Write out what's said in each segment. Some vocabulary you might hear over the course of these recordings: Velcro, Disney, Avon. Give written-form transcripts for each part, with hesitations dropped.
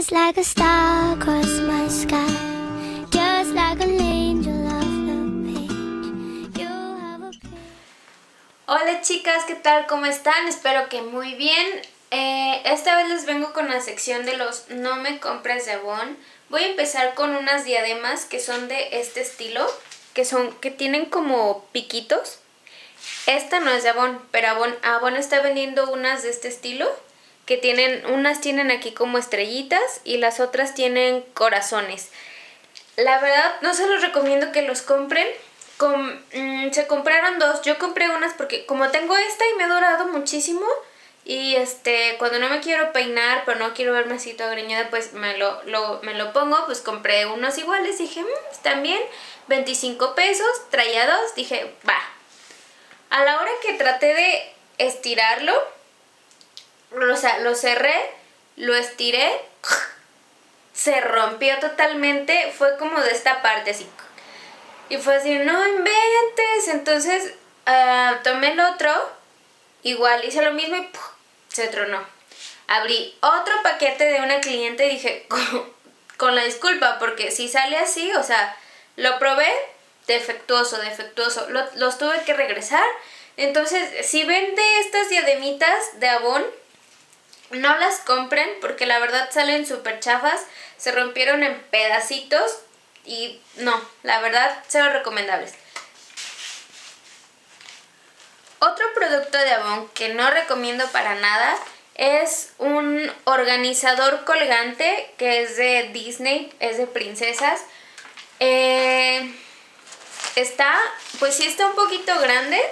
Just like a star across my sky, just like an angel off the page, you have a page. Hola chicas, ¿qué tal? ¿Cómo están? Espero que muy bien. Esta vez les vengo con la sección de los no me compres de Avon. Voy a empezar con unas diademas que son de este estilo, que tienen como piquitos. Esta no es de Avon, pero Avon está vendiendo unas de este estilo. Que tienen, unas tienen aquí como estrellitas y las otras tienen corazones. La verdad no se los recomiendo que los compren. Se compraron dos, yo compré unas porque como tengo esta y me ha durado muchísimo. Y cuando no me quiero peinar, pero no quiero verme así toda greñuda, pues me lo pongo. Pues compré unos iguales, dije, están bien, 25 pesos, traía dos, dije, va. A la hora que traté de estirarlo, o sea, lo cerré, lo estiré, se rompió totalmente, fue como de esta parte así. Y fue así, no inventes. Entonces tomé el otro, igual hice lo mismo y ¡pum! Se tronó. Abrí otro paquete de una cliente y dije, con la disculpa, porque si sale así, o sea, lo probé, defectuoso. Los tuve que regresar. Entonces, si ven de estas diademitas de Avon, no las compren porque la verdad salen súper chafas, se rompieron en pedacitos y no, la verdad, cero recomendables. Otro producto de Avon que no recomiendo para nada es un organizador colgante que es de Disney, es de princesas. Pues sí está un poquito grande.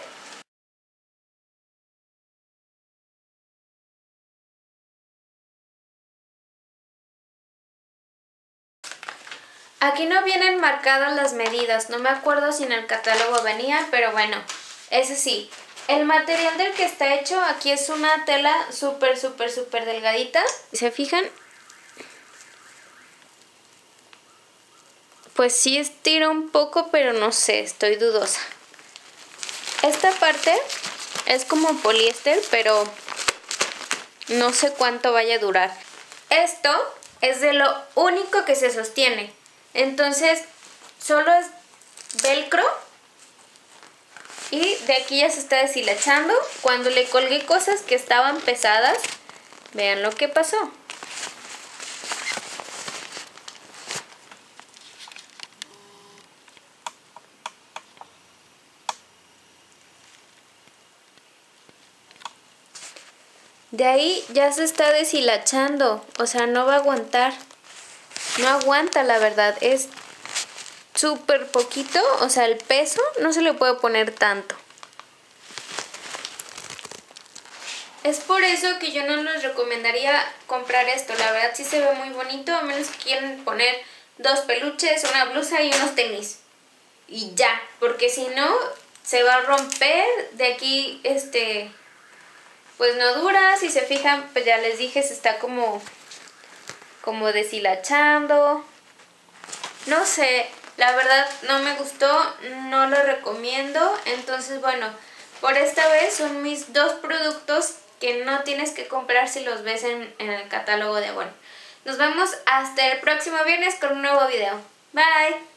Aquí no vienen marcadas las medidas, no me acuerdo si en el catálogo venía, pero bueno, eso sí. El material del que está hecho aquí es una tela súper delgadita. ¿Se fijan? Pues sí estira un poco, pero no sé, estoy dudosa. Esta parte es como poliéster, pero no sé cuánto vaya a durar. Esto es de lo único que se sostiene. Entonces, solo es velcro y de aquí ya se está deshilachando. Cuando le colgué cosas que estaban pesadas, vean lo que pasó. De ahí ya se está deshilachando, o sea, no va a aguantar. No aguanta, la verdad, es súper poquito, o sea, el peso no se le puede poner tanto. Es por eso que yo no les recomendaría comprar esto, la verdad sí se ve muy bonito, a menos que quieran poner dos peluches, una blusa y unos tenis. Y ya, porque si no, se va a romper, de aquí, pues no dura, si se fijan, pues ya les dije, se está como deshilachando, no sé, la verdad no me gustó, no lo recomiendo. Entonces bueno, por esta vez son mis dos productos que no tienes que comprar si los ves en el catálogo de Avon. Nos vemos hasta el próximo viernes con un nuevo video. Bye.